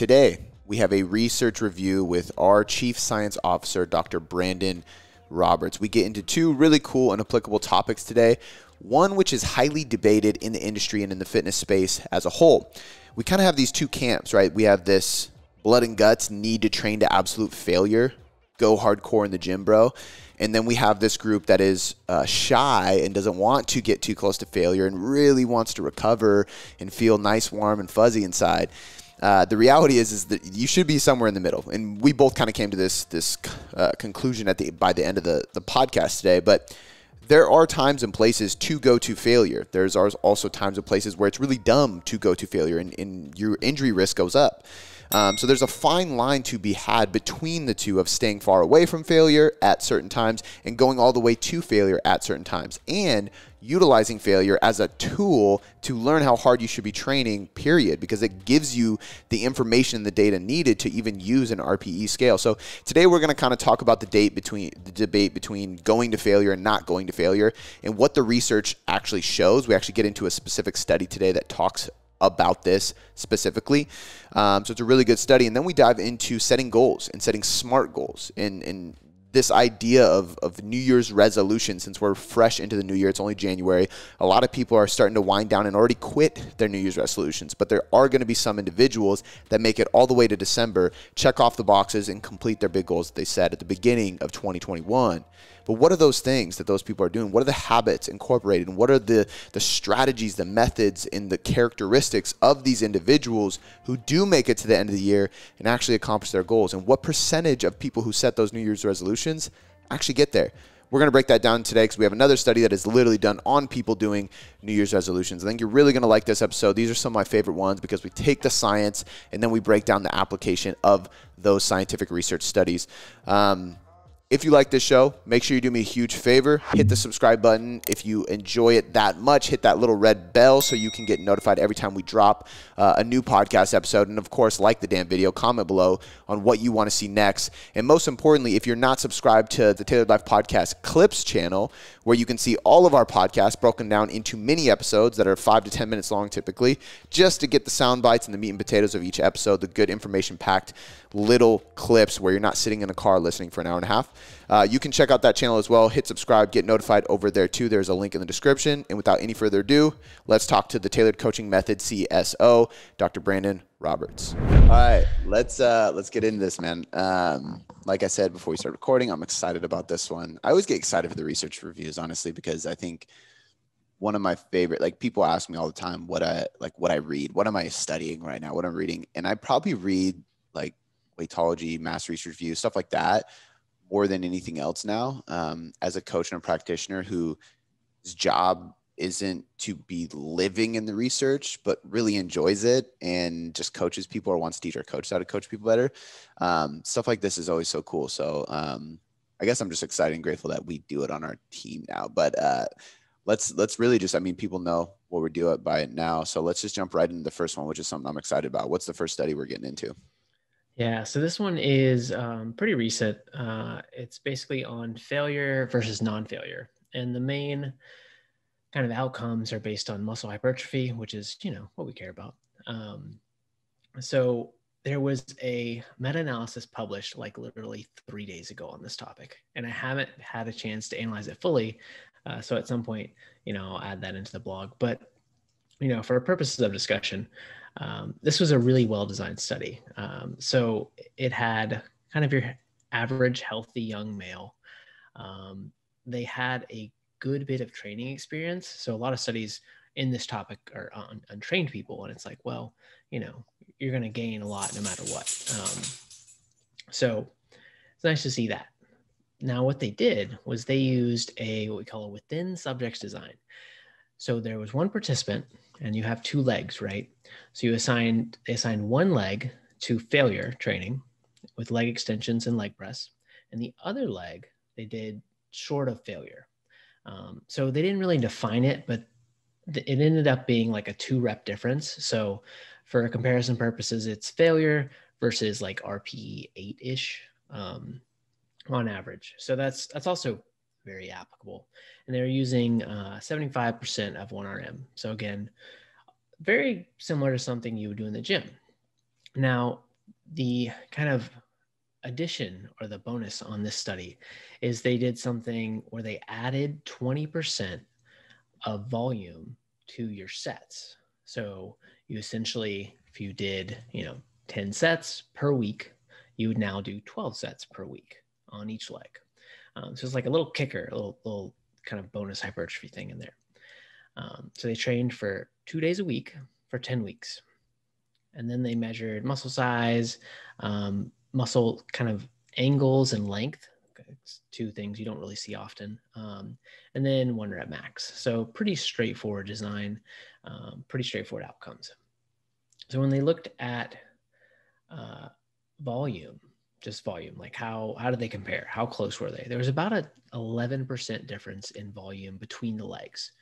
Today, we have a research review with our Chief Science Officer, Dr. Brandon Roberts. We get into two really cool and applicable topics today, one which is highly debated in the industry and in the fitness space as a whole. We kind of have these two camps, right? We have this blood and guts, need to train to absolute failure, go hardcore in the gym, bro. And then we have this group that is shy and doesn't want to get too close to failure and really wants to recover and feel nice, warm, and fuzzy inside. The reality is that you should be somewhere in the middle. And we both kind of came to this conclusion by the end of the podcast today. But there are times and places to go to failure. There's also times and places where it's really dumb to go to failure and your injury risk goes up. So there's a fine line to be had between the two of staying far away from failure at certain times and going all the way to failure at certain times, and utilizing failure as a tool to learn how hard you should be training, period, because it gives you the information and the data needed to even use an RPE scale. So today we're going to kind of talk about the debate between going to failure and not going to failure and what the research actually shows. We actually get into a specific study today that talks about this specifically. So it's a really good study. And then we dive into setting goals and setting SMART goals and this idea of New Year's resolution. Since we're fresh into the new year, it's only January, a lot of people are starting to wind down and already quit their New Year's resolutions. But there are going to be some individuals that make it all the way to December, check off the boxes, and complete their big goals that they set at the beginning of 2021. But what are those things that those people are doing? What are the habits incorporated? And what are the strategies, the methods, and the characteristics of these individuals who do make it to the end of the year and actually accomplish their goals? And what percentage of people who set those New Year's resolutions actually get there? We're going to break that down today because we have another study that is literally done on people doing New Year's resolutions. I think you're really going to like this episode. These are some of my favorite ones because we take the science and then we break down the application of those scientific research studies. If you like this show, make sure you do me a huge favor. Hit the subscribe button. If you enjoy it that much, hit that little red bell so you can get notified every time we drop a new podcast episode. And of course, like the damn video, comment below on what you want to see next. And most importantly, if you're not subscribed to the Tailored Life Podcast Clips channel, where you can see all of our podcasts broken down into mini episodes that are 5 to 10 minutes long typically, just to get the sound bites and the meat and potatoes of each episode, the good information-packed little clips where you're not sitting in a car listening for an hour and a half. You can check out that channel as well. Hit subscribe, get notified over there too. There's a link in the description. And without any further ado, let's talk to the Tailored Coaching Method CSO, Dr. Brandon Roberts. All right, let's get into this, man. Like I said before we start recording, I'm excited about this one. I always get excited for the research reviews, honestly, because I think one of my favorite, like, people ask me all the time what I read, what am I studying right now, what I'm reading, and I probably read like Weightology, Mass Research Review, stuff like that, more than anything else now, as a coach and a practitioner whose job isn't to be living in the research, but really enjoys it and just coaches people or wants to teach or coach how to coach people better. Stuff like this is always so cool. So I guess I'm just excited and grateful that we do it on our team now. But let's really just, I mean, people know what we're doing by it now. So let's just jump right into the first one, which is something I'm excited about. What's the first study we're getting into? Yeah, so this one is pretty recent. It's basically on failure versus non-failure. And the main kind of outcomes are based on muscle hypertrophy, which is, you know, what we care about. So there was a meta-analysis published like literally 3 days ago on this topic, and I haven't had a chance to analyze it fully. So at some point, you know, I'll add that into the blog. But, you know, for purposes of discussion, this was a really well-designed study. So it had kind of your average healthy young male. They had a good bit of training experience. So a lot of studies in this topic are on untrained people. And it's like, well, you know, you're going to gain a lot no matter what. So it's nice to see that. Now, what they did was they used what we call a within subjects design. So there was one participant, and you have two legs, right? So they assigned one leg to failure training with leg extensions and leg press, and the other leg they did short of failure. So they didn't really define it, but it ended up being like a 2-rep difference. So for comparison purposes, it's failure versus like RPE 8-ish on average. So that's also very applicable. And they're using 75% of 1RM. So again, very similar to something you would do in the gym. Now, the kind of addition or the bonus on this study is they did something where they added 20% of volume to your sets. So you essentially, if you did, 10 sets per week, you would now do 12 sets per week on each leg. So it's like a little kicker, a little kind of bonus hypertrophy thing in there. So they trained for 2 days a week for 10 weeks. And then they measured muscle size, muscle kind of angles and length. It's two things you don't really see often. And then 1 rep max. So pretty straightforward design, pretty straightforward outcomes. So when they looked at volume, just volume, like how did they compare? How close were they? There was about an 11% difference in volume between the legs.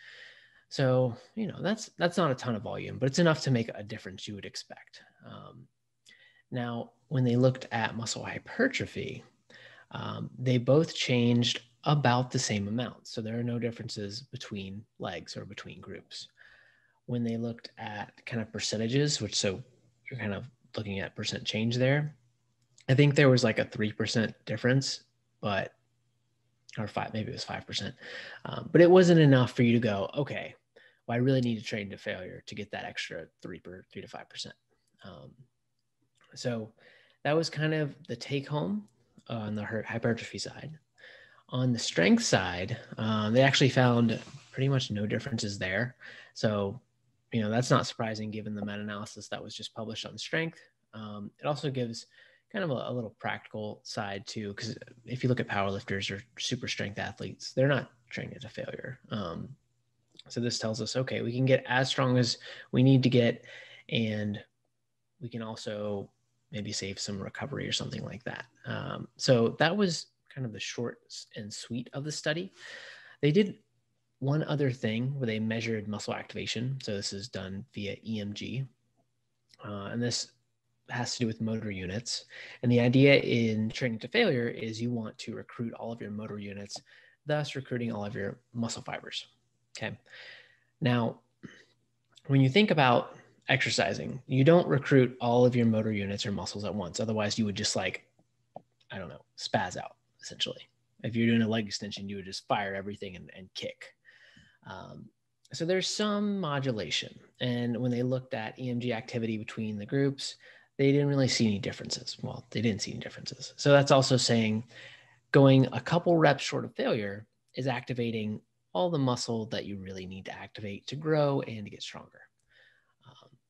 So, that's not a ton of volume, but it's enough to make a difference you would expect. Now, when they looked at muscle hypertrophy, they both changed about the same amount. So there are no differences between legs or between groups. When they looked at kind of percentages, which so you're kind of looking at percent change there, I think there was like a 3% difference, but or five, maybe it was 5%, but it wasn't enough for you to go, okay, well, I really need to train to failure to get that extra 3 to 5%. So that was kind of the take home on the hypertrophy side. On the strength side, they actually found pretty much no differences there. So, that's not surprising given the meta-analysis that was just published on strength. It also gives kind of a little practical side too, because if you look at powerlifters or super strength athletes, they're not trained to failure. So this tells us, okay, we can get as strong as we need to get, and we can also maybe save some recovery or something like that. So that was kind of the short and sweet of the study. They did one other thing where they measured muscle activation. So this is done via EMG. And this has to do with motor units. And the idea in training to failure is you want to recruit all of your motor units, thus recruiting all of your muscle fibers. Okay. Now, when you think about exercising, you don't recruit all of your motor units or muscles at once. Otherwise you would just spaz out essentially. If you're doing a leg extension, you would just fire everything and kick. So there's some modulation. And when they looked at EMG activity between the groups, they didn't really see any differences. Well, they didn't see any differences. So that's also saying going a couple reps short of failure is activating all the muscle that you really need to activate to grow and to get stronger.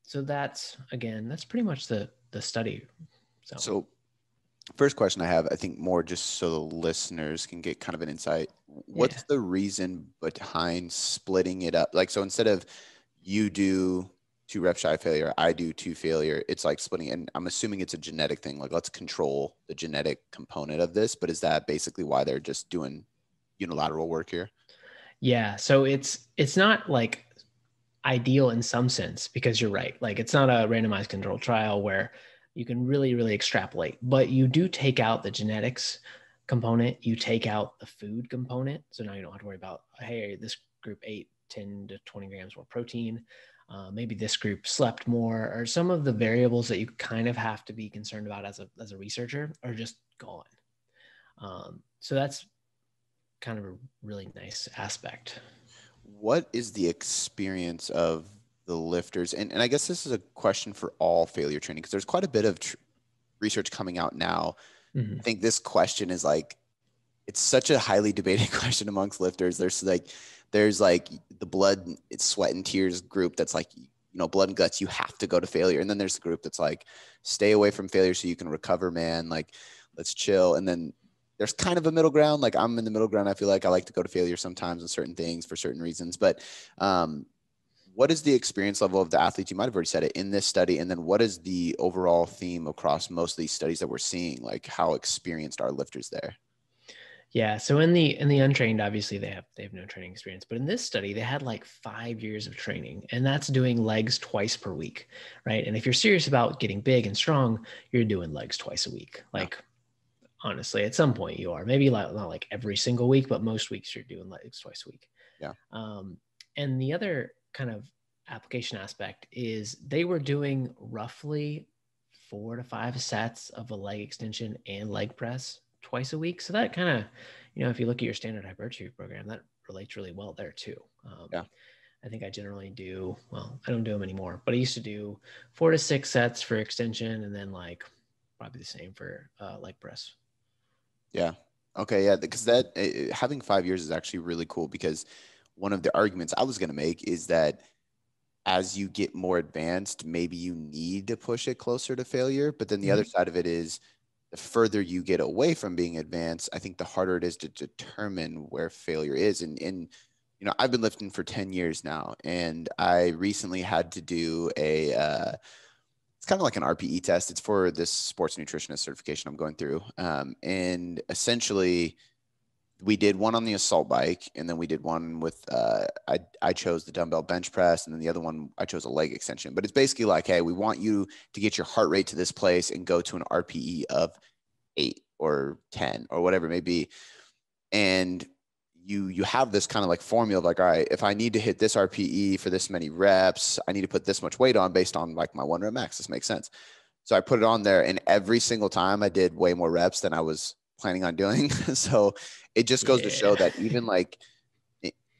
So that's pretty much the study. So first question I have, I think more just so the listeners can get kind of an insight. What's the reason behind splitting it up? So instead of you do 2 reps shy failure, I do 2 failure, it's like splitting. And I'm assuming it's a genetic thing. Let's control the genetic component of this. But is that basically why they're just doing unilateral work here? Yeah. So it's not ideal in some sense, because you're right. It's not a randomized controlled trial where you can really, really extrapolate, but you do take out the genetics component. You take out the food component. So now you don't have to worry about, hey, this group ate 10 to 20 grams more protein. Maybe this group slept more, or some of the variables that you kind of have to be concerned about as a researcher are just gone. So that's kind of a really nice aspect. What is the experience of the lifters? And I guess this is a question for all failure training, because there's quite a bit of research coming out now. Mm-hmm. I think this question is it's such a highly debated question amongst lifters. There's the blood, it's sweat and tears group that's blood and guts, you have to go to failure. And then there's the group that's stay away from failure so you can recover, man. Let's chill. And then there's kind of a middle ground. I'm in the middle ground. I feel I like to go to failure sometimes on certain things for certain reasons. But what is the experience level of the athletes? You might have already said it in this study. And then what is the overall theme across most of these studies that we're seeing? How experienced are lifters there? Yeah. So in the untrained, obviously they have no training experience, but in this study, they had 5 years of training, and that's doing legs twice per week. Right. And if you're serious about getting big and strong, you're doing legs twice a week. Honestly, at some point you are, maybe not every single week, but most weeks you're doing legs twice a week. Yeah. And the other kind of application aspect is they were doing roughly 4 to 5 sets of a leg extension and leg press twice a week. So that kind of, you know, if you look at your standard hypertrophy program, that relates really well there too. Yeah. I think I generally do, well, I don't do them anymore, but I used to do 4 to 6 sets for extension and then like probably the same for leg press. Yeah. Okay. Yeah. Because that having 5 years is actually really cool, because one of the arguments I was going to make is that as you get more advanced, maybe you need to push it closer to failure. But then the other side of it is the further you get away from being advanced, I think the harder it is to determine where failure is. And you know, I've been lifting for 10 years now, and I recently had to do a, it's kind of like an RPE test. It's for this sports nutritionist certification I'm going through. And essentially we did one on the assault bike, and then we did one with, I chose the dumbbell bench press, and then the other one, I chose a leg extension. But it's basically like, hey, we want you to get your heart rate to this place and go to an RPE of 8 or 10 or whatever it may be. And you have this kind of like formula of like, all right, if I need to hit this RPE for this many reps, I need to put this much weight on based on like my 1RM max. This makes sense. So I put it on there, and every single time I did way more reps than I was planning on doing. So it just goes to show that even like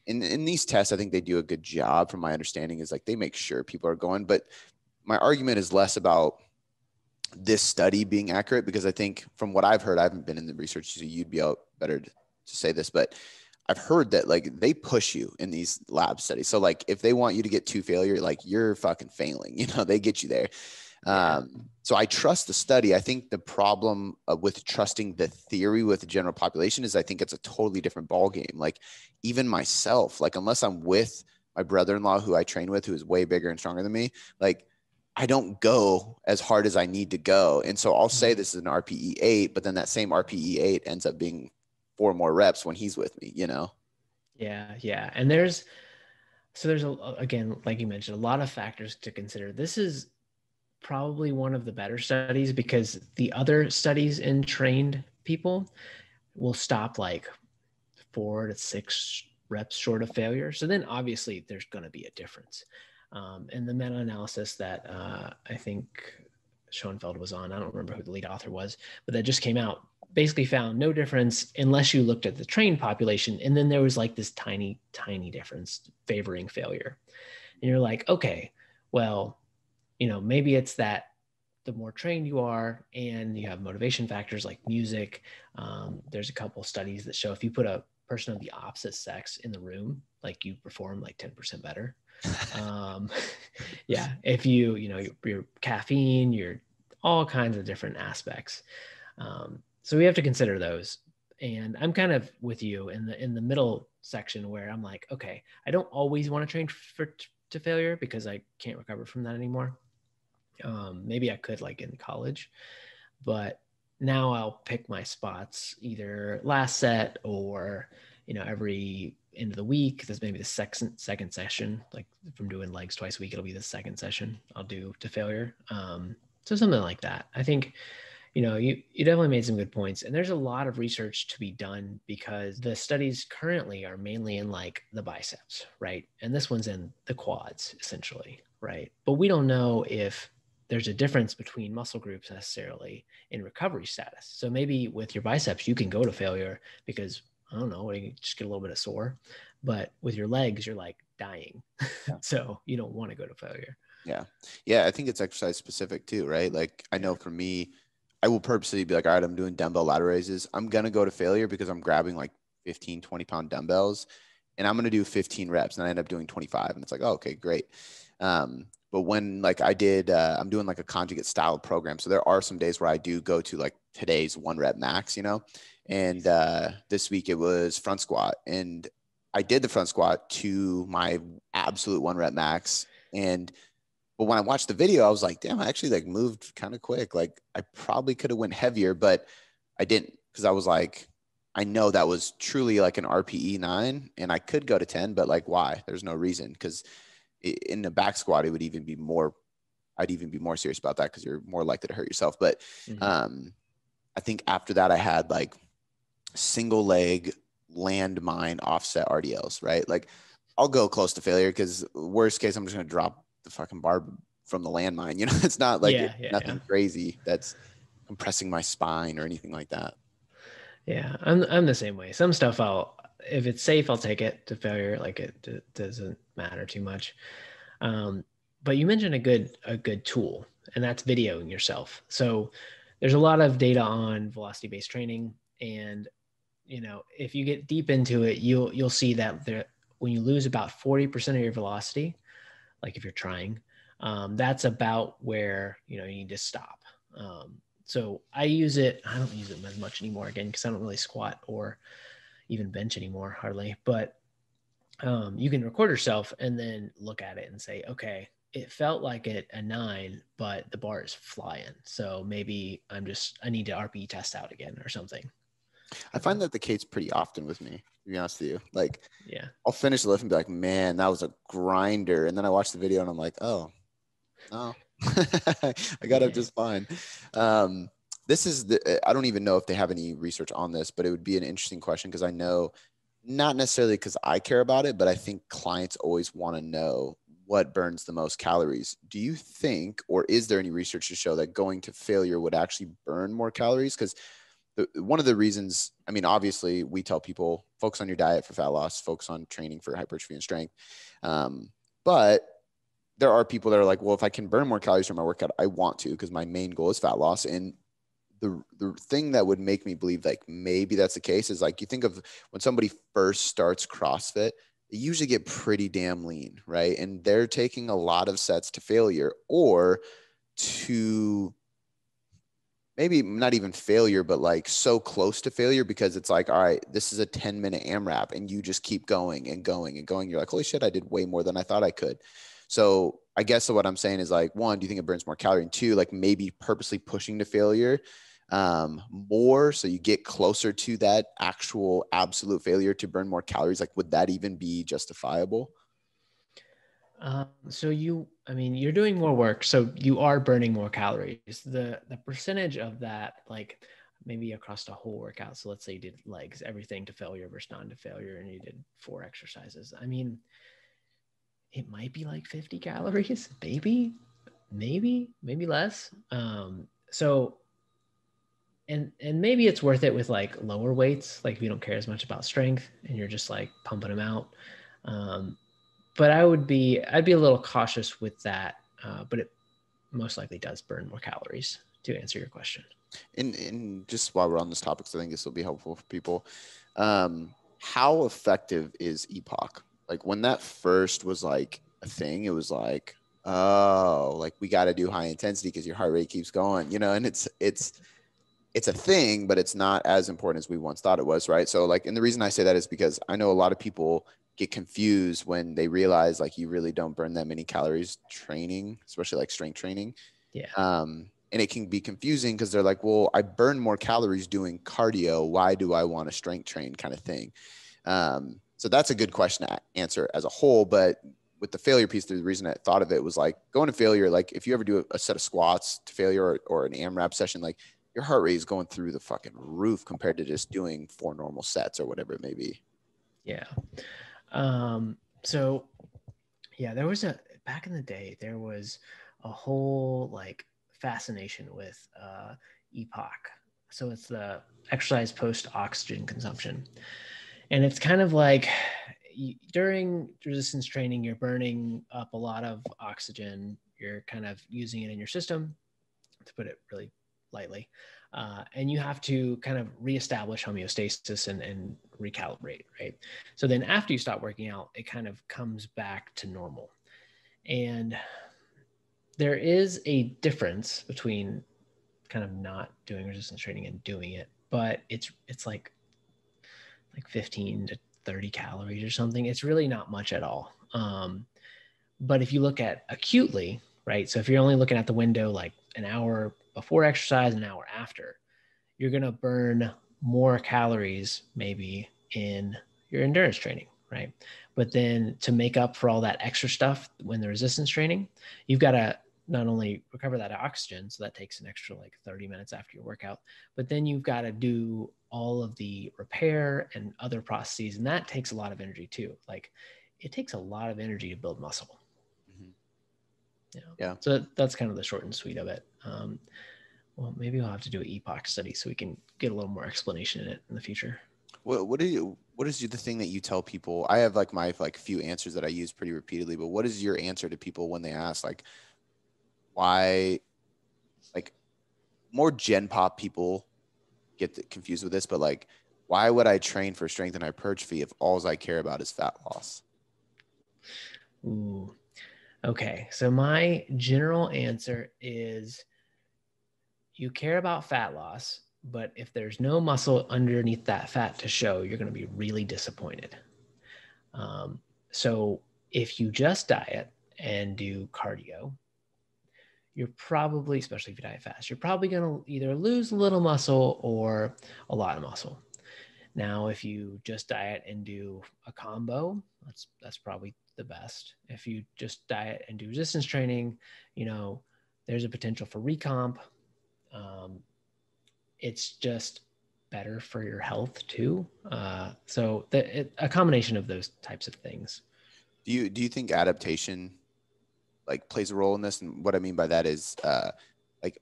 in these tests, I think they do a good job, from my understanding, is like they make sure people are going. But my argument is less about this study being accurate, because I think from what I've heard, I haven't been in the research, so you'd be out better to say this, but I've heard that like they push you in these lab studies. So like if they want you to get to failure, like you're fucking failing, you know, they get you there. So I trust the study. I think the problem with trusting the theory with the general population is I think it's a totally different ball game. Like even myself, like unless I'm with my brother-in-law who I train with, who is way bigger and stronger than me, like I don't go as hard as I need to go. And so I'll say this is an RPE 8, but then that same RPE 8 ends up being 4 more reps when he's with me, you know? Yeah. Yeah. And there's again, like you mentioned, a lot of factors to consider. This is probably one of the better studies, because the other studies in trained people will stop like 4 to 6 reps short of failure. So then obviously there's going to be a difference. And the meta-analysis that I think Schoenfeld was on, I don't remember who the lead author was, but that just came out, basically found no difference unless you looked at the trained population. And then there was like this tiny, tiny difference favoring failure. And you're like, okay, well, you know, maybe it's that the more trained you are and you have motivation factors like music. There's a couple studies that show if you put a person of the opposite sex in the room, like you perform like 10% better. Yeah. If you know, your caffeine, your all kinds of different aspects. So we have to consider those. And I'm kind of with you in the middle section where I'm like, okay, I don't always want to train to failure because I can't recover from that anymore. Maybe I could like in college, but now I'll pick my spots either last set or, you know, every end of the week. There's maybe the second session, like from doing legs twice a week, it'll be the second session I'll do to failure. So something like that. I think, you know, you definitely made some good points, and there's a lot of research to be done because the studies currently are mainly in like the biceps, right? And this one's in the quads essentially, right? But we don't know if there's a difference between muscle groups necessarily in recovery status. So maybe with your biceps, you can go to failure because I don't know, you just get a little bit of sore, but with your legs, you're like dying. Yeah. So you don't want to go to failure. Yeah. Yeah. I think it's exercise specific too, right? Like I know for me, I will purposely be like, all right, I'm doing dumbbell lateral raises. I'm going to go to failure because I'm grabbing like 15, 20 pound dumbbells, and I'm going to do 15 reps, and I end up doing 25. And it's like, oh, okay, great. But when like I did, I'm doing like a conjugate style program. So there are some days where I do go to like today's 1 rep max, you know, and this week it was front squat, and I did the front squat to my absolute 1 rep max. But when I watched the video, I was like, damn, I actually like moved kind of quick. Like I probably could have went heavier, but I didn't, because I was like, I know that was truly like an RPE 9, and I could go to 10, but like, why? There's no reason. Because in the back squat, it would even be more, I'd even be more serious about that because you're more likely to hurt yourself. But I think after that, I had like single leg landmine offset RDLs, right? Like I'll go close to failure because worst case, I'm just going to drop the fucking bar from the landmine. You know, it's not like nothing crazy that's compressing my spine or anything like that. Yeah, I'm the same way. Some stuff if it's safe, I'll take it to failure. Like it doesn't matter too much. But you mentioned a good tool, and that's videoing yourself. So there's a lot of data on velocity-based training, and you know, if you get deep into it, you'll see that there, when you lose about 40% of your velocity, like if you're trying, that's about where, you know, you need to stop. So I use it. I don't use it as much anymore, again, because I don't really squat or even bench anymore, hardly. But you can record yourself and then look at it and say, okay, it felt like a 9, but the bar is flying. So maybe I need to RPE test out again or something. I find that the case pretty often with me, to be honest with you. Like, yeah, I'll finish the lift and be like, man, that was a grinder. And then I watch the video and I'm like, oh, I got up just fine. This is I don't even know if they have any research on this, but it would be an interesting question, because I know, not necessarily because I care about it, but I think clients always want to know what burns the most calories. Do you think, or is there any research to show that going to failure would actually burn more calories? Because one of the reasons, I mean, obviously we tell people focus on your diet for fat loss, focus on training for hypertrophy and strength. But there are people that are like, well, if I can burn more calories from my workout, I want to, because my main goal is fat loss. And the thing that would make me believe like maybe that's the case is, like, you think of when somebody first starts CrossFit, they usually get pretty damn lean, right? And they're taking a lot of sets to failure, or to maybe not even failure, but like so close to failure, because it's like, all right, this is a 10-minute AMRAP, and you just keep going and going and going. You're like, holy shit, I did way more than I thought I could. So I guess what I'm saying is, like, one, do you think it burns more calorie? And two, like, maybe purposely pushing to failure more, so you get closer to that actual absolute failure to burn more calories. Like, would that even be justifiable? You're doing more work, so you are burning more calories. The percentage of that, like maybe across the whole workout. So let's say you did legs, everything to failure versus non to failure, and you did 4 exercises. I mean, it might be like 50 calories, maybe less. So maybe it's worth it with like lower weights. Like if you don't care as much about strength and you're just like pumping them out. But I'd be a little cautious with that, but it most likely does burn more calories, to answer your question. And just while we're on this topic, so I think this will be helpful for people. How effective is EPOC? Like when that first was like a thing, it was like, oh, like we got to do high intensity because your heart rate keeps going, you know, and it's a thing, but it's not as important as we once thought it was, right? So like, and the reason I say that is because I know a lot of people get confused when they realize like you really don't burn that many calories training, especially like strength training. Yeah. And it can be confusing because they're like, well, I burn more calories doing cardio. Why do I want to strength train, kind of thing? So that's a good question to answer as a whole. But with the failure piece, the reason I thought of it was like going to failure. Like if you ever do a set of squats to failure or an AMRAP session, like your heart rate is going through the fucking roof compared to just doing 4 normal sets or whatever it may be. Yeah. There was back in the day, there was a whole like fascination with, EPOC. So it's the exercise post oxygen consumption. And it's kind of like during resistance training, you're burning up a lot of oxygen. You're kind of using it in your system, to put it really lightly. And you have to kind of reestablish homeostasis and recalibrate, right? So then after you stop working out, it kind of comes back to normal. And there is a difference between kind of not doing resistance training and doing it, but it's like 15 to 30 calories or something. It's really not much at all. But if you look at acutely, right? So if you're only looking at the window like an hour before exercise, an hour after, you're going to burn more calories maybe in your endurance training, right? But then to make up for all that extra stuff when the resistance training, you've got to not only recover that oxygen, so that takes an extra like 30 minutes after your workout, but then you've got to do all of the repair and other processes. And that takes a lot of energy too. Like it takes a lot of energy to build muscle. Mm-hmm. You know? Yeah. So that's kind of the short and sweet of it. Well, maybe I'll have to do an EPOC study so we can get a little more explanation in it in the future. Well, what is the thing that you tell people? I have like my few answers that I use pretty repeatedly, but what is your answer to people when they ask like why, like more gen pop people get confused with this, but like why would I train for strength and hypertrophy if all I care about is fat loss? Ooh. Okay. So my general answer is you care about fat loss, but if there's no muscle underneath that fat to show, you're going to be really disappointed. So if you just diet and do cardio, you're probably, especially if you diet fast, you're probably going to either lose a little muscle or a lot of muscle. Now, if you just diet and do a combo, that's probably the best. If you just diet and do resistance training, you know, there's a potential for recomp. It's just better for your health too. So a combination of those types of things. Do you think adaptation like plays a role in this? And what I mean by that is like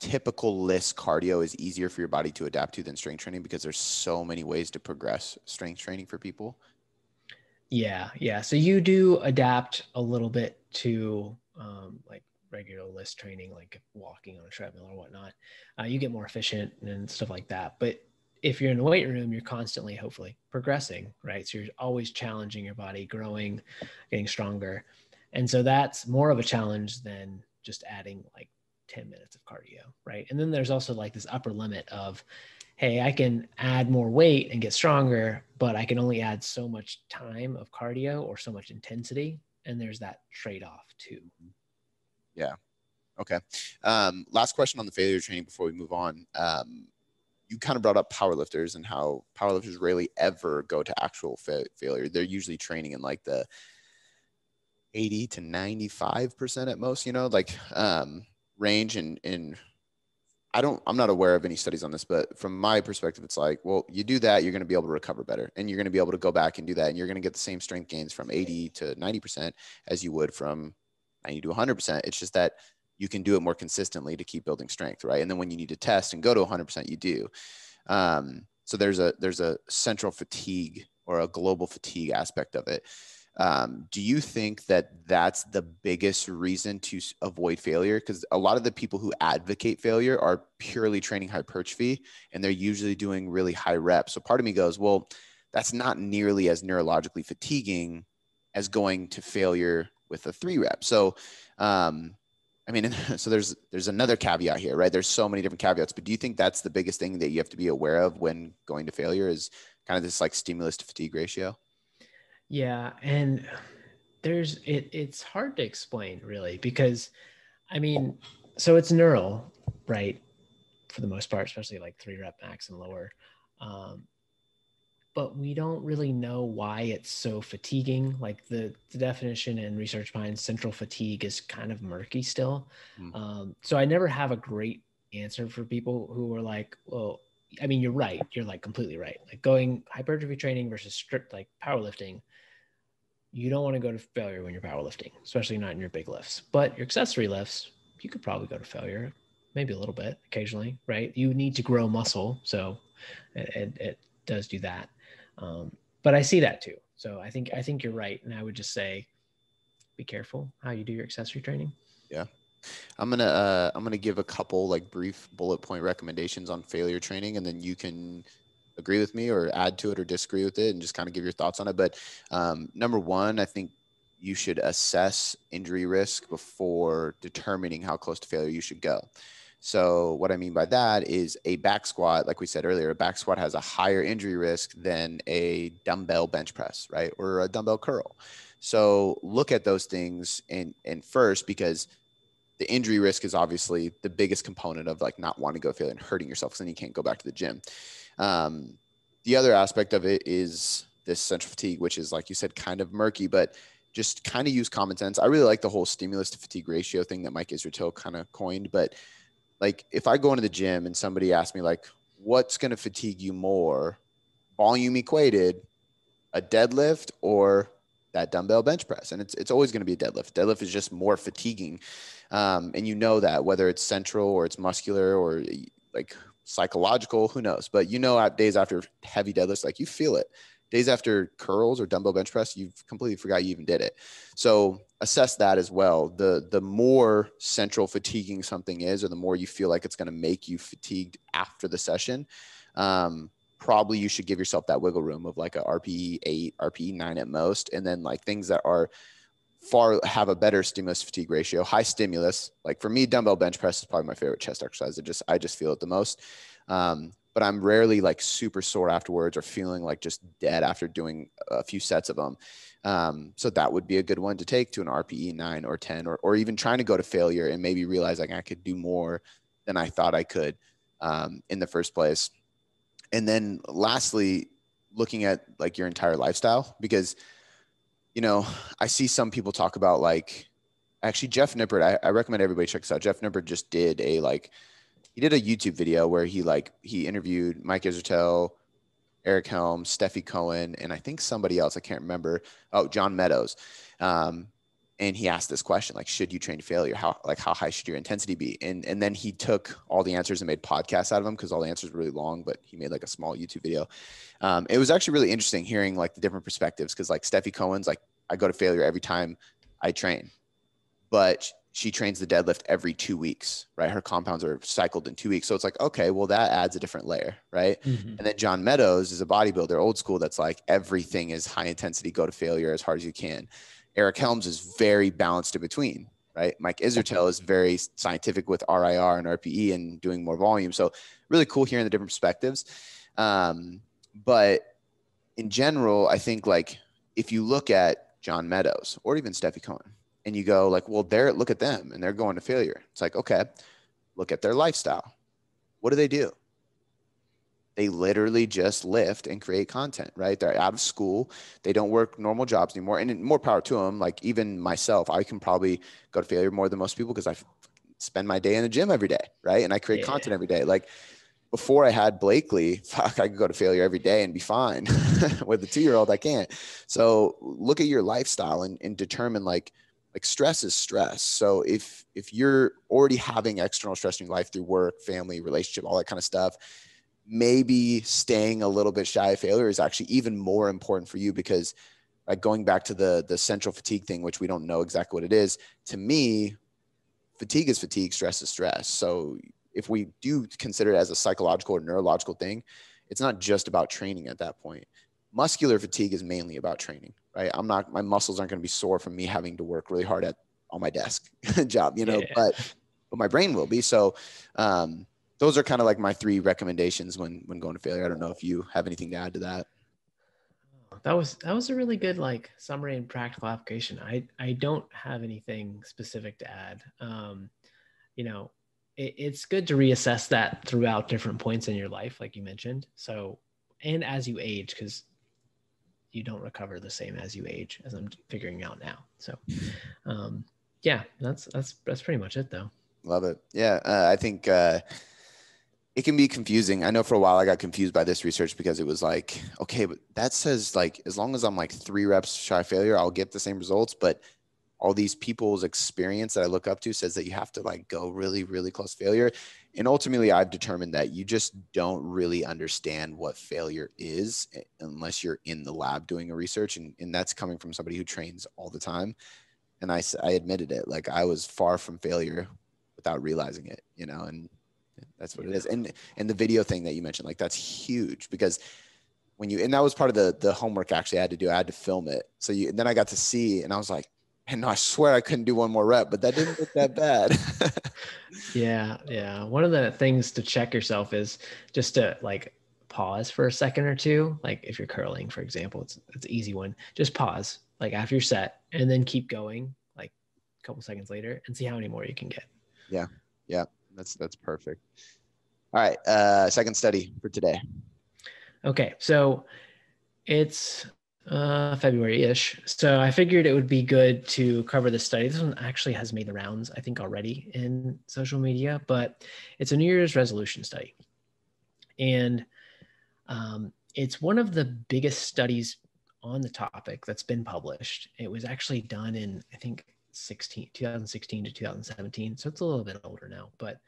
typical list cardio is easier for your body to adapt to than strength training because there's so many ways to progress strength training for people. Yeah. Yeah. So you do adapt a little bit to like regular list training, like walking on a treadmill or whatnot. You get more efficient and stuff like that. But if you're in the weight room, you're constantly, hopefully, progressing, right? So you're always challenging your body, growing, getting stronger. And so that's more of a challenge than just adding like 10 minutes of cardio, right? And then there's also like this upper limit of, hey, I can add more weight and get stronger, but I can only add so much time of cardio or so much intensity. And there's that trade-off too. Yeah. Okay. Last question on the failure training before we move on. You kind of brought up powerlifters and how powerlifters rarely ever go to actual failure. They're usually training in like the 80 to 95% at most, you know, like range. And I'm not aware of any studies on this, but from my perspective, it's like, well, you do that, you're going to be able to recover better and you're going to be able to go back and do that. And you're going to get the same strength gains from 80 to 90% as you would from 90 to 100%. It's just that you can do it more consistently to keep building strength, right? And then when you need to test and go to 100%, you do. So there's a central fatigue or a global fatigue aspect of it. Do you think that that's the biggest reason to avoid failure? Because a lot of the people who advocate failure are purely training hypertrophy, and they're usually doing really high reps. So part of me goes, well, that's not nearly as neurologically fatiguing as going to failure with a 3 rep. So, I mean, so there's another caveat here, right? There's so many different caveats, but do you think that's the biggest thing that you have to be aware of when going to failure is kind of this like stimulus to fatigue ratio? Yeah. And it's hard to explain really, because I mean, so it's neural, right? For the most part, especially like 3 rep max and lower. But we don't really know why it's so fatiguing. Like the definition and research behind central fatigue is kind of murky still. Mm. So I never have a great answer for people who are like, well, I mean, you're right. You're like completely right. Like going hypertrophy training versus strict like powerlifting, you don't want to go to failure when you're powerlifting, especially not in your big lifts. But your accessory lifts, you could probably go to failure, maybe a little bit occasionally, right? You need to grow muscle. So it does do that. But I see that too. So I think you're right. And I would just say, be careful how you do your accessory training. Yeah. I'm going to give a couple like brief bullet point recommendations on failure training. And then you can agree with me or add to it or disagree with it and just kind of give your thoughts on it. But, number 1, I think you should assess injury risk before determining how close to failure you should go. So what I mean by that is a back squat, like we said earlier, a back squat has a higher injury risk than a dumbbell bench press, right? Or a dumbbell curl. So look at those things and first, because the injury risk is obviously the biggest component of like not wanting to go failure and hurting yourself because then you can't go back to the gym. The other aspect of it is this central fatigue, which is like you said, kind of murky, but just kind of use common sense. I really like the whole stimulus to fatigue ratio thing that Mike Israetel kind of coined, but like if I go into the gym and somebody asks me like, what's going to fatigue you more, volume equated, a deadlift or that dumbbell bench press. And it's always going to be a deadlift. Deadlift is just more fatiguing. And you know that, whether it's central or it's muscular or like psychological, who knows, but you know, days after heavy deadlifts, like you feel it. Days after curls or dumbbell bench press, you've completely forgot you even did it. So assess that as well. The more central fatiguing something is, or the more you feel like it's going to make you fatigued after the session, probably you should give yourself that wiggle room of like a RPE 8, RPE 9 at most. And then like things that are have a better stimulus fatigue ratio, high stimulus. Like for me, dumbbell bench press is probably my favorite chest exercise. I just feel it the most. But I'm rarely like super sore afterwards or feeling like just dead after doing a few sets of them. So that would be a good one to take to an RPE 9 or 10, or even trying to go to failure and maybe realize like I could do more than I thought I could in the first place. And then lastly, looking at like your entire lifestyle, because, you know, I see some people talk about like, actually Jeff Nippard, I recommend everybody check this out. Jeff Nippard just did a YouTube video where he interviewed Mike Israetel, Eric Helms, Steffi Cohen, and I think somebody else, I can't remember. Oh, John Meadows. And he asked this question, like, should you train to failure? How high should your intensity be? And then he took all the answers and made podcasts out of them, because all the answers were really long, but he made like a small YouTube video. It was actually really interesting hearing like the different perspectives, because like Steffi Cohen's like, I go to failure every time I train, but she trains the deadlift every 2 weeks, right? Her compounds are cycled in 2 weeks. So it's like, okay, well that adds a different layer, right? Mm-hmm. And then John Meadows is a bodybuilder, old school, that's like everything is high intensity, go to failure as hard as you can. Eric Helms is very balanced in between, right? Mike Israetel is very scientific with RIR and RPE and doing more volume. So really cool hearing the different perspectives. But in general, I think like if you look at John Meadows or even Steffi Cohen and you go like, well, look at them and they're going to failure. It's like, okay, look at their lifestyle. What do? They literally just lift and create content, right? They're out of school. They don't work normal jobs anymore. And more power to them. Like even myself, I can probably go to failure more than most people because I spend my day in the gym every day, right? And I create content every day. Like before I had Blakely, I could go to failure every day and be fine. With a 2-year-old, I can't. So look at your lifestyle and determine like stress is stress. So if you're already having external stress in your life through work, family, relationship, all that kind of stuff, maybe staying a little bit shy of failure is actually even more important for you, because like going back to the central fatigue thing, which we don't know exactly what it is, to me, fatigue is fatigue, stress is stress. So if we do consider it as a psychological or neurological thing, it's not just about training at that point. Muscular fatigue is mainly about training, right? My muscles aren't going to be sore from me having to work really hard on my desk job, you know, but my brain will be. So, those are kind of like my 3 recommendations when going to failure. I don't know if you have anything to add to that. That was a really good like summary and practical application. I don't have anything specific to add. You know, it's good to reassess that throughout different points in your life, like you mentioned. So, and as you age, because you don't recover the same as you age, as I'm figuring out now. So, that's pretty much it though. Love it. Yeah. I think, it can be confusing. I know for a while I got confused by this research because it was like, okay, but that says like, as long as I'm like 3 reps shy failure, I'll get the same results. But all these people's experience that I look up to says that you have to like go really, really close failure. And ultimately I've determined that you just don't really understand what failure is unless you're in the lab doing a research. And that's coming from somebody who trains all the time. And I admitted it, like I was far from failure without realizing it, you know, and that's what it is. And the video thing that you mentioned, like that's huge, because when and that was part of the homework actually I had to do. I had to film it. So and then I got to see, and I was like, and no, I swear I couldn't do one more rep, but that didn't look that bad. Yeah. One of the things to check yourself is just to like pause for a second or two. Like if you're curling, for example, it's an easy one. Just pause like after your set and then keep going like a couple seconds later and see how many more you can get. Yeah. Yeah. That's perfect. All right. Second study for today. Okay. So it's February-ish. So I figured it would be good to cover this study. This one actually has made the rounds, I think already in social media, but it's a New Year's resolution study. And it's one of the biggest studies on the topic that's been published. It was actually done in, I think, 2016 to 2017. So it's a little bit older now, but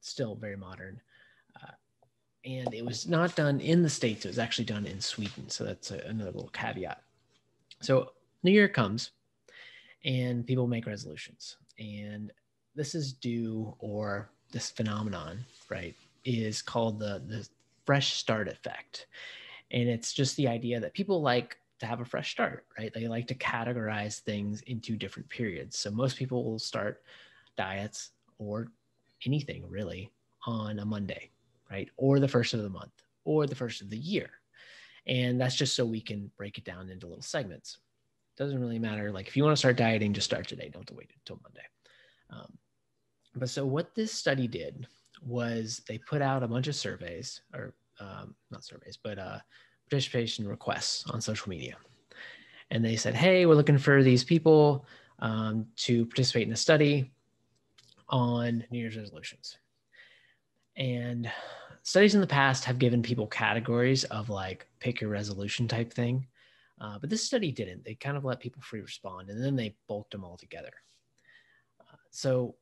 still very modern. And it was not done in the States. It was actually done in Sweden. So that's another little caveat. So New Year comes and people make resolutions. And this is due, or this phenomenon, right, is called the fresh start effect. And it's just the idea that people like to have a fresh start, right? They like to categorize things into different periods. So most people will start diets or anything really on a Monday, right? Or the first of the month or the first of the year. And that's just so we can break it down into little segments. Doesn't really matter. Like if you want to start dieting, just start today. Don't have to wait until Monday. But so what this study did was they put out a bunch of surveys, or not surveys, but participation requests on social media. And they said, hey, we're looking for these people to participate in a study on New Year's resolutions. And studies in the past have given people categories of like pick your resolution type thing. But this study didn't. They kind of let people free respond, and then they bulked them all together. So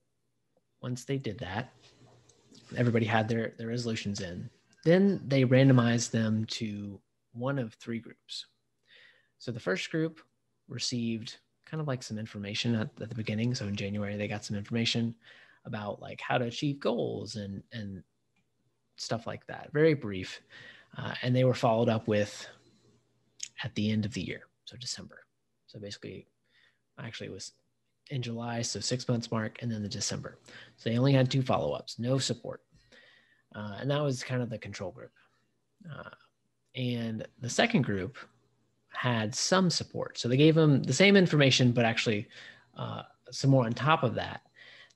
once they did that, everybody had their resolutions in. Then they randomized them to one of three groups. So the first group received kind of like some information at the beginning. So in January, they got some information about like how to achieve goals and stuff like that. Very brief. And they were followed up with at the end of the year. So December. So basically, actually it was in July. So 6 months mark and then the December. So they only had two follow-ups, no support. And that was kind of the control group. And the second group had some support. So they gave them the same information, but actually some more on top of that.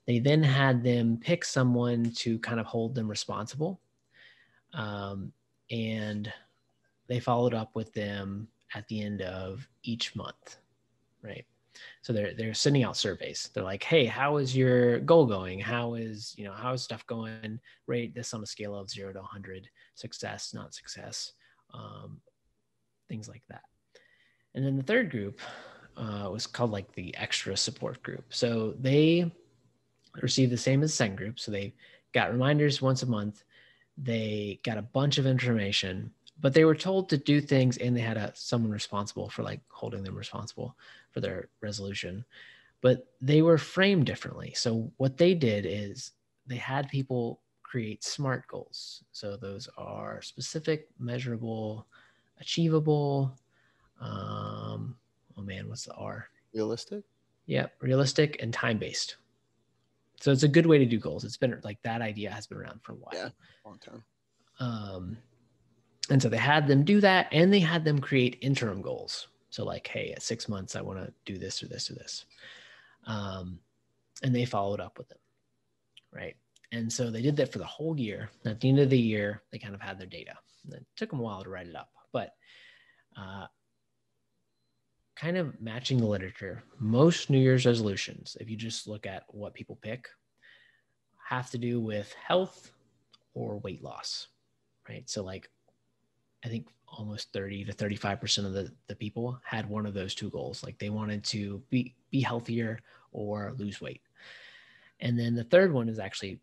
They then had them pick someone to kind of hold them responsible. And they followed up with them at the end of each month, right? So they're sending out surveys. They're like, hey, how is your goal going? How is, you know, how is stuff going? Rate this on a scale of 0 to 100, success, not success, things like that. And then the third group was called like the extra support group. So they received the same as the second group. So they got reminders once a month. They got a bunch of information, but they were told to do things, and they had someone responsible for like holding them responsible for their resolution, but they were framed differently. So what they did is they had people create SMART goals. So those are specific, measurable, achievable. Oh man, what's the R? Realistic? Yeah, realistic and time-based. So it's a good way to do goals. It's been like that idea has been around for a while. Yeah, long time. And so they had them do that, and they had them create interim goals. So like, hey, at 6 months, I want to do this or this or this. And they followed up with them, right? And so they did that for the whole year. And at the end of the year, they kind of had their data. And it took them a while to write it up. But kind of matching the literature, most New Year's resolutions, if you just look at what people pick, have to do with health or weight loss, right? So like, I think almost 30 to 35% of the people had one of those two goals. Like they wanted to be healthier or lose weight. And then the third one is actually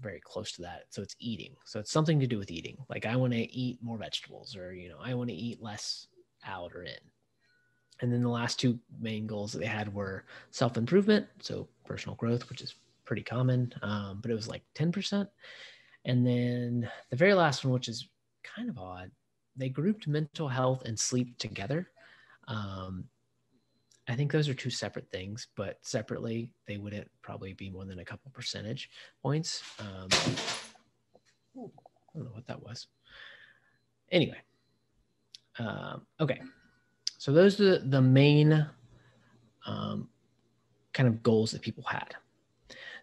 very close to that. So it's eating. So it's something to do with eating. Like I want to eat more vegetables, or, you know, I want to eat less out or in. And then the last two main goals that they had were self-improvement. So personal growth, which is pretty common, but it was like 10%. And then the very last one, which is kind of odd, they grouped mental health and sleep together. I think those are two separate things, but separately they wouldn't probably be more than a couple percentage points. I don't know what that was. Anyway, okay, so those are the main kind of goals that people had.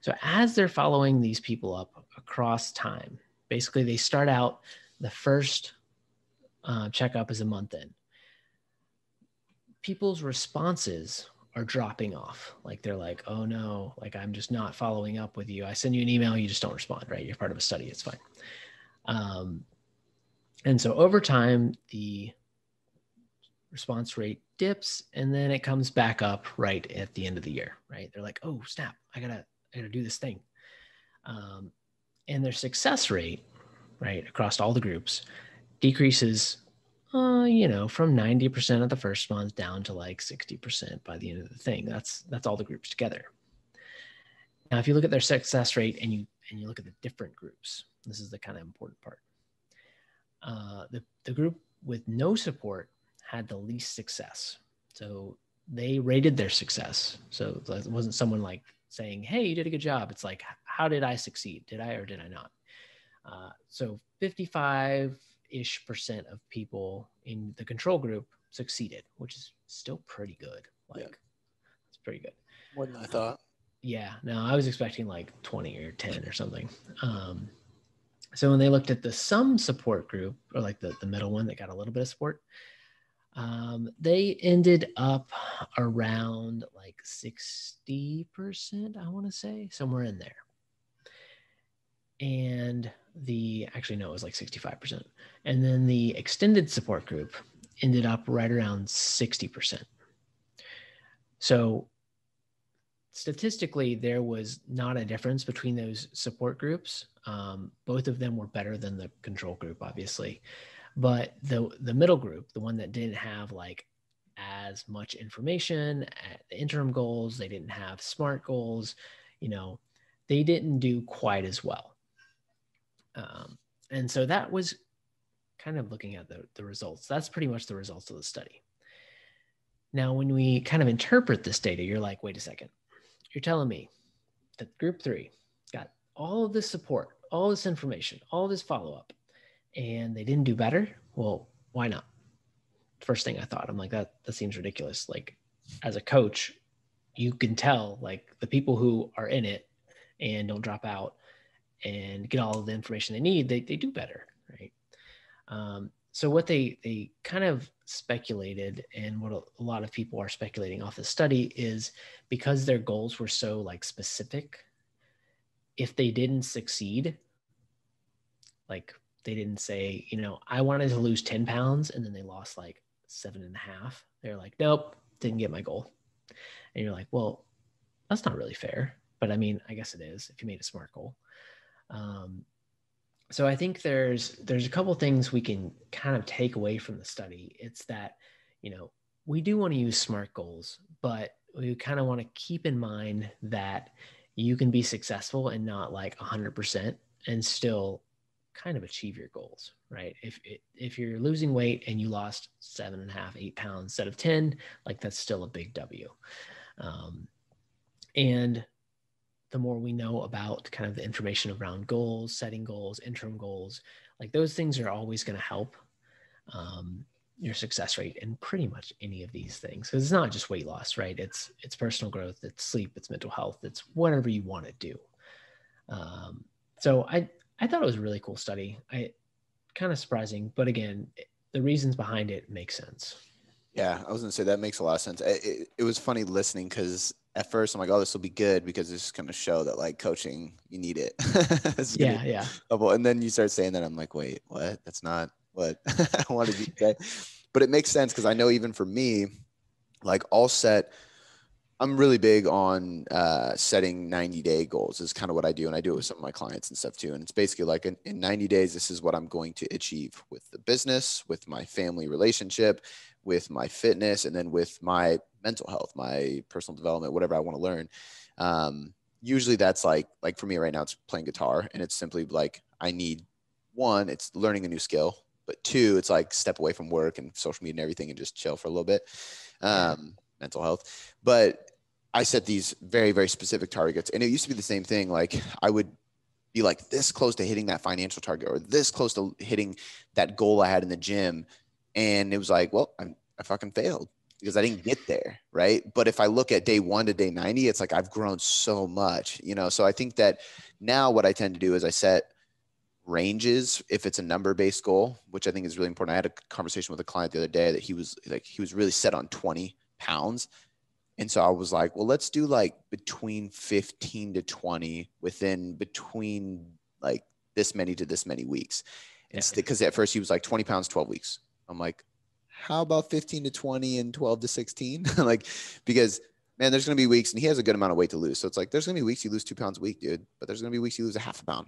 So as they're following these people up across time, basically they start out. The first checkup is a month in. People's responses are dropping off. Like they're like, oh no, like I'm just not following up with you. I send you an email, you just don't respond, right? You're part of a study, it's fine. And so over time, the response rate dips, and then it comes back up right at the end of the year, right? They're like, oh, snap, I gotta do this thing. And their success rate, right, across all the groups decreases, from 90% of the first month down to like 60% by the end of the thing. That's all the groups together. Now, if you look at their success rate and you look at the different groups, this is the kind of important part. The group with no support had the least success. So they rated their success. So it wasn't someone like saying, hey, you did a good job. It's like, how did I succeed? Did I or did I not? So 55-ish% of people in the control group succeeded, which is still pretty good. Like, it's pretty good. More than I thought. Yeah, no, I was expecting like 20 or 10 or something. So when they looked at the some support group, or like the middle one that got a little bit of support, they ended up around like 60%, I want to say, somewhere in there. And it was like 65%. And then the extended support group ended up right around 60%. So statistically, there was not a difference between those support groups. Both of them were better than the control group, obviously. But the middle group, the one that didn't have like as much information at the interim goals, they didn't have SMART goals, they didn't do quite as well. And so that was kind of looking at the results. That's pretty much the results of the study. Now, when we kind of interpret this data, you're like, wait a second. You're telling me that group three got all of this support, all this information, all this follow-up, and they didn't do better? Well, why not? First thing I thought, I'm like, that seems ridiculous. Like, as a coach, you can tell like the people who are in it and don't drop out and get all of the information they need, they do better, right? So what they kind of speculated, and what a lot of people are speculating off the study, is because their goals were so like specific, if they didn't succeed, like they didn't say, I wanted to lose 10 pounds and then they lost like 7.5. They're like, nope, didn't get my goal. And you're like, well, that's not really fair. But I mean, I guess it is if you made a SMART goal. So I think there's a couple things we can kind of take away from the study. It's that, we do want to use SMART goals, but we kind of want to keep in mind that you can be successful and not like 100% and still kind of achieve your goals, right? If you're losing weight and you lost 7.5, 8 pounds instead of 10, like that's still a big W. And the more we know about kind of the information around goals, setting goals, interim goals, like those things are always going to help your success rate in pretty much any of these things. Because it's not just weight loss, right? It's personal growth, it's sleep, it's mental health, it's whatever you want to do. So I thought it was a really cool study. Kind of surprising, but again, the reasons behind it make sense. Yeah, I was going to say that makes a lot of sense. It was funny listening because at first I'm like, oh, this will be good because it's going to show that like coaching, you need it. Yeah. Double. And then you start saying that, I'm like, wait, what? That's not what I wanted to say. But it makes sense because I know even for me, like I'm really big on setting 90-day goals is kind of what I do. And I do it with some of my clients and stuff too. And it's basically like in 90 days, this is what I'm going to achieve with the business, with my family relationship, with my fitness, and then with my mental health, my personal development, whatever I want to learn. Usually that's like for me right now, it's playing guitar. And it's simply like, I need one, it's learning a new skill, but two, it's like step away from work and social media and everything and just chill for a little bit, mental health. But I set these very, very specific targets. And it used to be the same thing. Like I would be like this close to hitting that financial target or this close to hitting that goal I had in the gym. And it was like, well, I fucking failed because I didn't get there, right? But if I look at day 1 to day 90, it's like I've grown so much, So I think that now what I tend to do is I set ranges if it's a number-based goal, which I think is really important. I had a conversation with a client the other day that he was really set on 20 pounds. And so I was like, well, let's do like between 15 to 20 between like this many to this many weeks. Because at first he was like 20 pounds, 12 weeks. I'm like, how about 15 to 20 and 12 to 16? Like, because man, there's going to be weeks, and he has a good amount of weight to lose. So it's like, there's going to be weeks you lose 2 pounds a week, dude, but there's going to be weeks you lose a half a pound,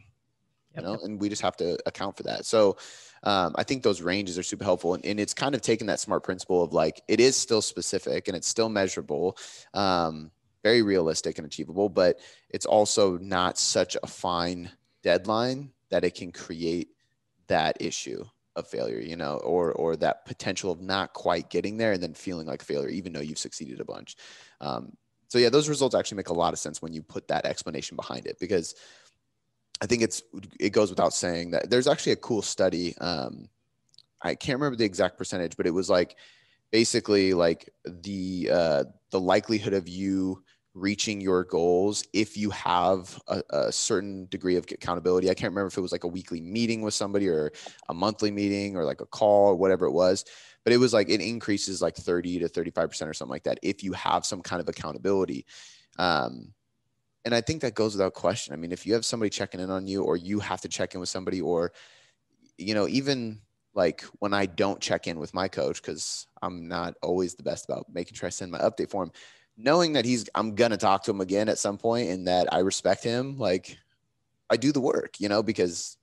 you know, and we just have to account for that. So I think those ranges are super helpful. And it's kind of taking that SMART principle of like, it is still specific and it's still measurable, very realistic and achievable, but it's also not such a fine deadline that it can create that issue of failure, you know, or that potential of not quite getting there and then feeling like failure, even though you've succeeded a bunch. So yeah, those results actually make a lot of sense when you put that explanation behind it, because I think it goes without saying that there's actually a cool study. I can't remember the exact percentage, but it was like basically like the likelihood of you reaching your goals if you have a certain degree of accountability. I can't remember if it was like a weekly meeting with somebody or a monthly meeting or like a call or whatever it was, but it was like, it increases like 30 to 35% or something like that if you have some kind of accountability. And I think that goes without question. I mean, if you have somebody checking in on you, or you have to check in with somebody, or, you know, even like when I don't check in with my coach, because I'm not always the best about making sure I send my update for him, knowing that I'm going to talk to him again at some point and that I respect him. Like, I do the work, you know, because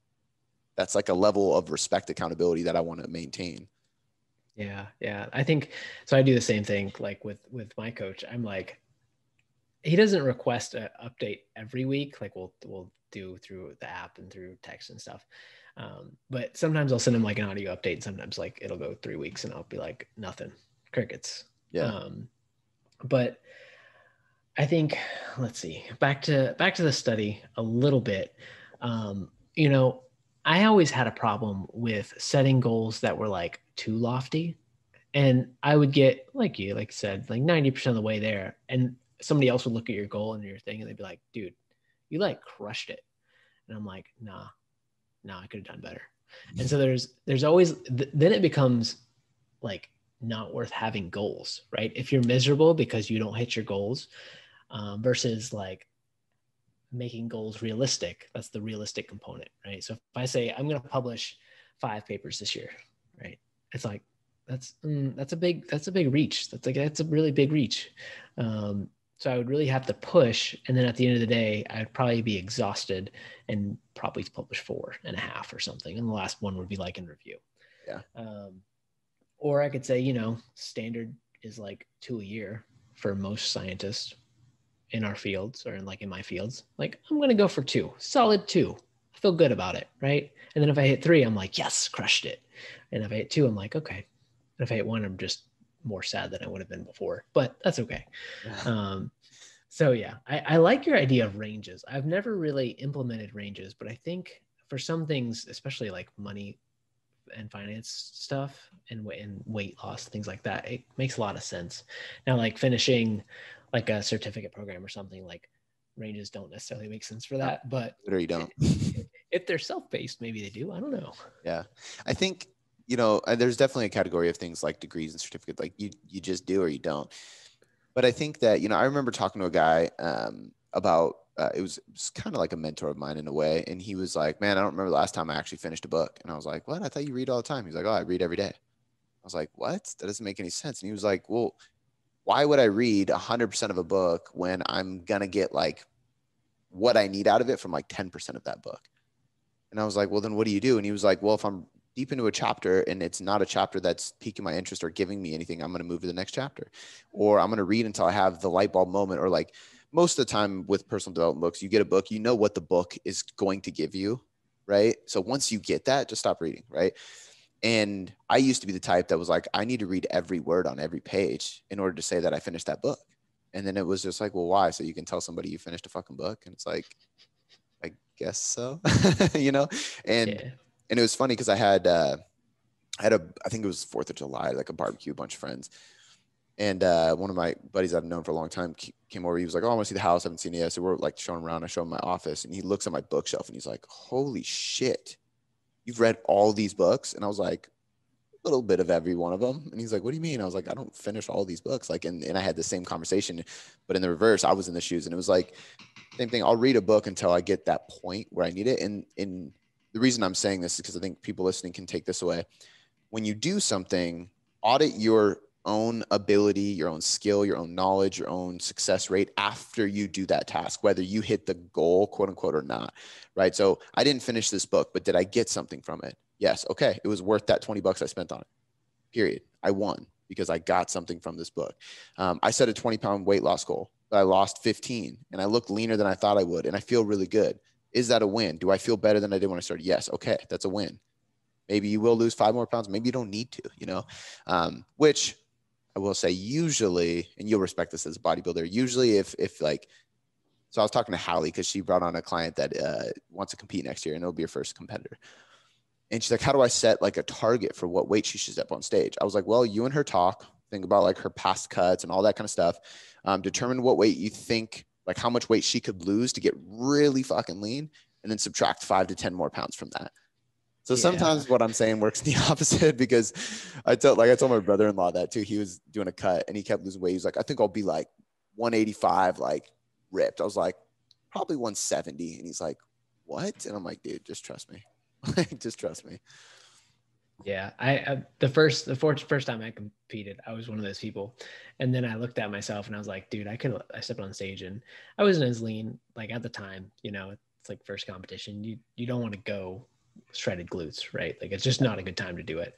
that's like a level of respect, accountability that I want to maintain. Yeah. Yeah. I think, so I do the same thing, like with my coach. I'm like, he doesn't request an update every week. Like we'll do through the app and through text and stuff. But sometimes I'll send him like an audio update, and sometimes like it'll go 3 weeks and I'll be like, nothing, crickets. Yeah. But I think, let's see, back to the study a little bit. You know, I always had a problem with setting goals that were like too lofty, and I would get, like you said, like 90% of the way there, and somebody else would look at your goal and your thing and they'd be like, dude, you like crushed it. And I'm like, nah, I could have done better. And so there's always, then it becomes like not worth having goals, right? If you're miserable because you don't hit your goals, versus like making goals realistic. That's the realistic component, right? So if I say I'm going to publish 5 papers this year, right? It's like, that's a big reach. That's a really big reach. So I would really have to push. And then at the end of the day, I'd probably be exhausted and probably publish 4.5 or something. And the last one would be like in review. Yeah. Or I could say, you know, standard is like 2 a year for most scientists in our fields, or in my fields. Like, I'm going to go for 2, solid 2. I feel good about it, right? And then if I hit 3, I'm like, yes, crushed it. And if I hit 2, I'm like, okay. And if I hit 1, I'm just more sad than I would have been before, but that's okay. So yeah, I like your idea of ranges. I've never really implemented ranges, but I think for some things, especially like money and finance stuff and weight loss, things like that, it makes a lot of sense. Now, like finishing like a certificate program or something, like ranges don't necessarily make sense for that, but you don't. If they're self-based, maybe they do. I don't know. Yeah. I think, you know, there's definitely a category of things like degrees and certificates, like you just do or you don't. But I think that, you know, I remember talking to a guy about, it was kind of like a mentor of mine in a way. And he was like, man, I don't remember the last time I actually finished a book. And I was like, what? I thought you read all the time. He's like, oh, I read every day. I was like, what? That doesn't make any sense. And he was like, well, why would I read 100% of a book when I'm going to get like what I need out of it from like 10% of that book? And I was like, well, then what do you do? And he was like, well, if I'm deep into a chapter and it's not a chapter that's piquing my interest or giving me anything, I'm going to move to the next chapter, or I'm going to read until I have the light bulb moment. Or like most of the time with personal development books, you get a book, you know what the book is going to give you, right? So once you get that, just stop reading, right? And I used to be the type that was like, I need to read every word on every page in order to say that I finished that book. And then it was just like, well, why? So you can tell somebody you finished a fucking book. And it's like, I guess so, you know? And yeah. And it was funny because I had I think it was 4th of July, like a barbecue, a bunch of friends. And one of my buddies I've known for a long time came over. He was like, oh, I want to see the house. I haven't seen it yet. So we're like showing around. I show him my office, and he looks at my bookshelf and he's like, holy shit, you've read all these books? And I was like, a little bit of every one of them. And he's like, what do you mean? I was like, I don't finish all these books. Like, and I had the same conversation, but in the reverse, I was in the shoes. And it was like, same thing. I'll read a book until I get that point where I need it. And the reason I'm saying this is because I think people listening can take this away. When you do something, audit your own ability, your own skill, your own knowledge, your own success rate after you do that task, whether you hit the goal, quote unquote, or not, right? So I didn't finish this book, but did I get something from it? Yes. Okay. It was worth that 20 bucks I spent on it, period. I won because I got something from this book. I set a 20-pound weight loss goal, but I lost 15 and I looked leaner than I thought I would. And I feel really good. Is that a win? Do I feel better than I did when I started? Yes. Okay. That's a win. Maybe you will lose 5 more pounds. Maybe you don't need to, you know, which I will say usually, and you'll respect this as a bodybuilder, usually if like, so I was talking to Hallie because she brought on a client that wants to compete next year and it'll be her first competitor. And she's like, how do I set like a target for what weight she should step on stage? I was like, well, you and her talk, think about like her past cuts and all that kind of stuff. Determine what weight you think, like how much weight she could lose to get really fucking lean and then subtract 5 to 10 more pounds from that. So sometimes what I'm saying works the opposite because I told my brother-in-law that too. He was doing a cut and he kept losing weight. He was like, I think I'll be like 185, like ripped. I was like, probably 170. And he's like, what? And I'm like, dude, just trust me. Like, just trust me. Yeah. The first time I competed, I was one of those people. And then I looked at myself and I was like, dude, I stepped on stage and I wasn't as lean. Like at the time, you know, it's like first competition. You don't want to go shredded glutes, right? Like it's just not a good time to do it.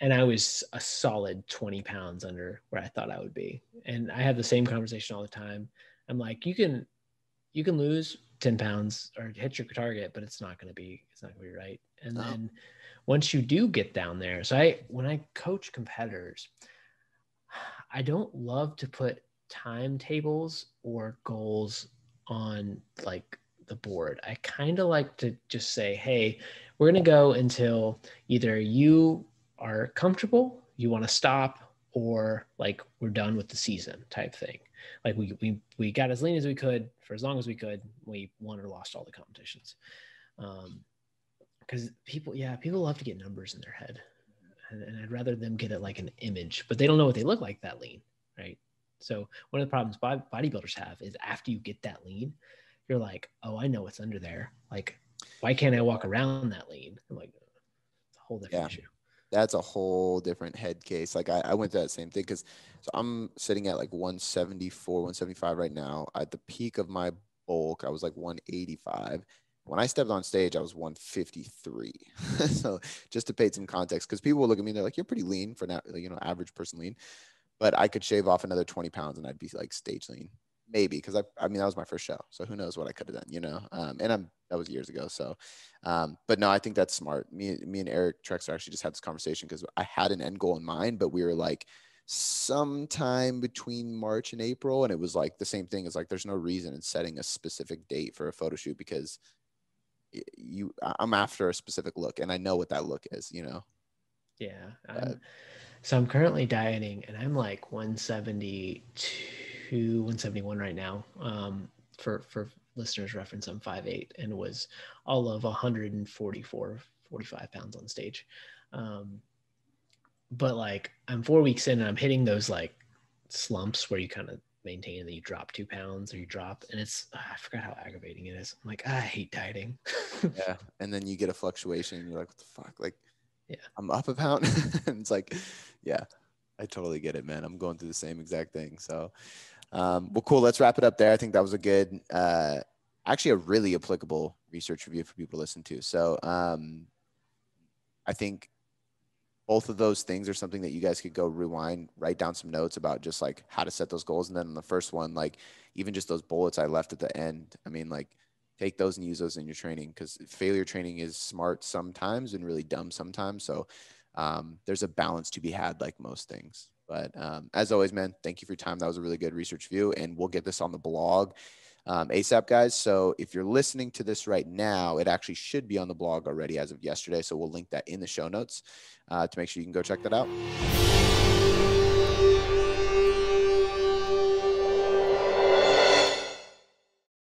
And I was a solid 20 pounds under where I thought I would be. And I have the same conversation all the time. I'm like, you can lose 10 pounds or hit your target, but it's not going to be right. And then once you do get down there, so when I coach competitors, I don't love to put timetables or goals on like the board. I kind of like to just say, hey, we're going to go until either you are comfortable, you want to stop, or like we're done with the season type thing. Like we got as lean as we could for as long as we could. We won or lost all the competitions. Because people love to get numbers in their head, and I'd rather them get it like an image, but they don't know what they look like that lean, right? So one of the problems bodybuilders have is after you get that lean, you're like, oh, I know what's under there. Like, why can't I walk around that lean? I'm like, it's a whole different issue. That's a whole different head case. Like I went through that same thing because so I'm sitting at like 174, 175 right now. At the peak of my bulk, I was like 185. When I stepped on stage, I was 153. So just to paint some context, because people will look at me and they're like, you're pretty lean for now, you know, average person lean. But I could shave off another 20 pounds and I'd be like stage lean. Maybe because I mean, that was my first show. So who knows what I could have done, you know? That was years ago. So, but no, I think that's smart. Me and Eric Trexler actually just had this conversation because I had an end goal in mind, but we were like sometime between March and April. And it was like the same thing. It's like, there's no reason in setting a specific date for a photo shoot because I'm after a specific look and I know what that look is, you know? Yeah. So I'm currently dieting and I'm like 172. 171 right now. For listeners reference, I'm 5'8" and was all of 144, 45 pounds on stage. But like I'm 4 weeks in and I'm hitting those like slumps where you kind of maintain that you drop 2 pounds or you drop, and it's, I forgot how aggravating it is. I'm like, I hate dieting. Yeah. And then you get a fluctuation and you're like, what the fuck? Like, yeah, I'm up a pound. And it's like, yeah, I totally get it, man. I'm going through the same exact thing. So, well, cool. Let's wrap it up there. I think that was a good, actually a really applicable research review for people to listen to. So I think both of those things are something that you guys could go rewind, write down some notes about just like how to set those goals. And then on the first one, like even just those bullets I left at the end, I mean, like take those and use those in your training because failure training is smart sometimes and really dumb sometimes. So there's a balance to be had like most things, but, as always, man, thank you for your time. That was a really good research view and we'll get this on the blog, ASAP guys. So if you're listening to this right now, it actually should be on the blog already as of yesterday. So we'll link that in the show notes, to make sure you can go check that out.